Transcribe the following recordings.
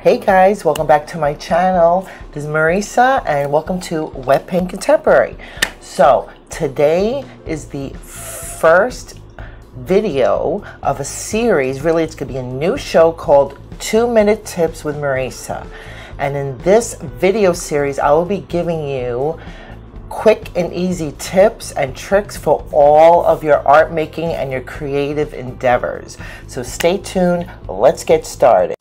Hey guys, welcome back to my channel. This is Marisa and welcome to Wet Paint Contemporary. So today is the first video of a series. Really, it's gonna be a new show called 2 Minute Tips with Marisa. And in this video series, I will be giving you quick and easy tips and tricks for all of your art making and your creative endeavors. So stay tuned, let's get started.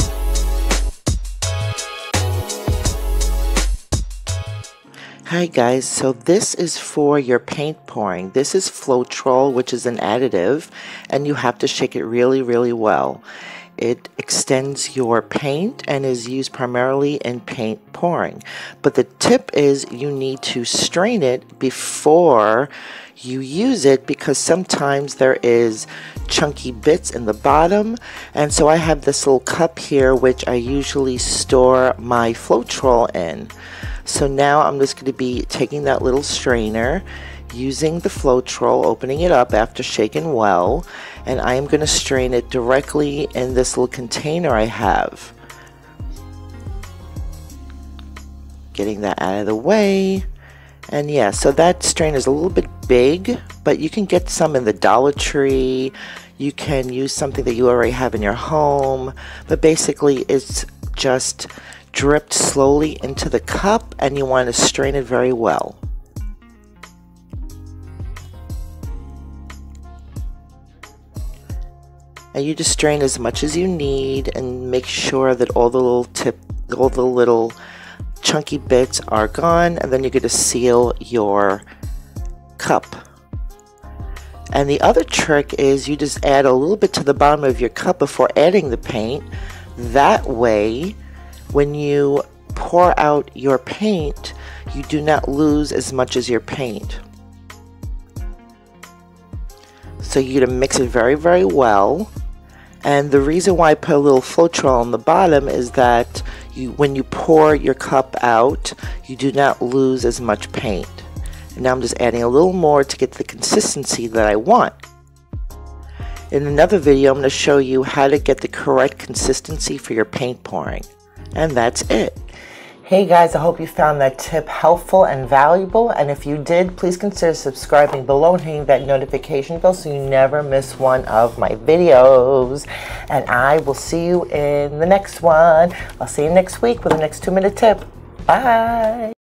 Hi guys, so this is for your paint pouring. This is Floetrol, which is an additive, and you have to shake it really, really well. It extends your paint and is used primarily in paint pouring. But the tip is you need to strain it before you use it because sometimes there is chunky bits in the bottom. And so I have this little cup here which I usually store my Floetrol in. So now I'm just going to be taking that little strainer, using the Floetrol, opening it up after shaken well, and I am going to strain it directly in this little container I have. Getting that out of the way. And yeah, so that strain is a little bit big, but you can get some in the Dollar Tree. You can use something that you already have in your home, but basically it's just dripped slowly into the cup and you want to strain it very well. And you just strain as much as you need and make sure that all the little chunky bits are gone, and then you're going to seal your cup. And the other trick is you just add a little bit to the bottom of your cup before adding the paint. That way, when you pour out your paint, you do not lose as much as your paint. So you're going to mix it very, very well. And the reason why I put a little Floetrol on the bottom is that when you pour your cup out, you do not lose as much paint. And now I'm just adding a little more to get the consistency that I want. In another video, I'm going to show you how to get the correct consistency for your paint pouring. And that's it. Hey guys, I hope you found that tip helpful and valuable, and if you did, please consider subscribing below and hitting that notification bell so you never miss one of my videos. And I will see you in the next one. I'll see you next week with the next 2 minute tip. Bye.